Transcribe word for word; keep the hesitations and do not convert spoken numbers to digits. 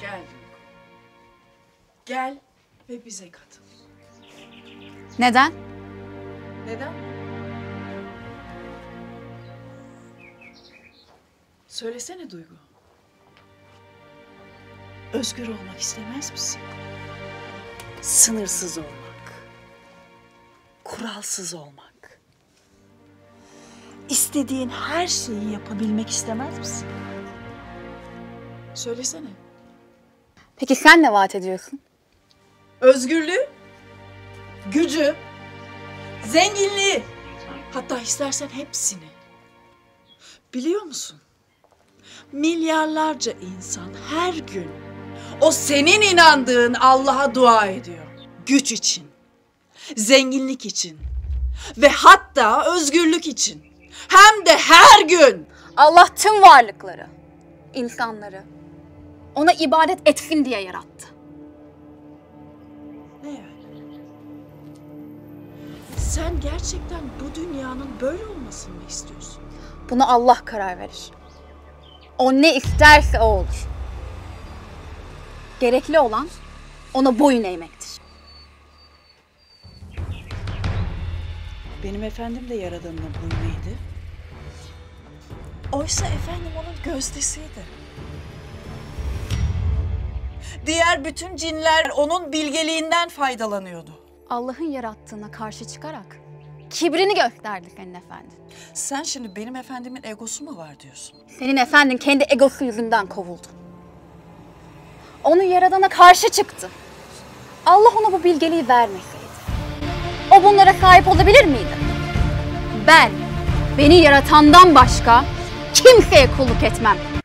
Gel. Gel ve bize katıl. Neden? Neden? Söylesene Duygu. Özgür olmak istemez misin? Sınırsız olmak. Kuralsız olmak. İstediğin her şeyi yapabilmek istemez misin? Söylesene. Peki sen ne vaat ediyorsun? Özgürlüğü, gücü, zenginliği, hatta istersen hepsini. Biliyor musun? Milyarlarca insan her gün o senin inandığın Allah'a dua ediyor. Güç için, zenginlik için ve hatta özgürlük için. Hem de her gün. Allah tüm varlıkları, insanları ona ibadet etsin diye yarattı. Ne yani? Sen gerçekten bu dünyanın böyle olmasını mı istiyorsun? Buna Allah karar verir. O ne isterse o olur. Gerekli olan ona boyun eğmektir. Benim efendim de yaradanına boyun eğdi. Oysa efendim onun gözdesiydi. Diğer bütün cinler onun bilgeliğinden faydalanıyordu. Allah'ın yarattığına karşı çıkarak kibrini gösterdi senin efendin. Sen şimdi benim efendimin egosu mu var diyorsun? Senin efendin kendi egosu yüzünden kovuldu. Onun yaradana karşı çıktı. Allah ona bu bilgeliği vermeseydi, o bunlara sahip olabilir miydi? Ben, beni yaratandan başka kimseye kulluk etmem.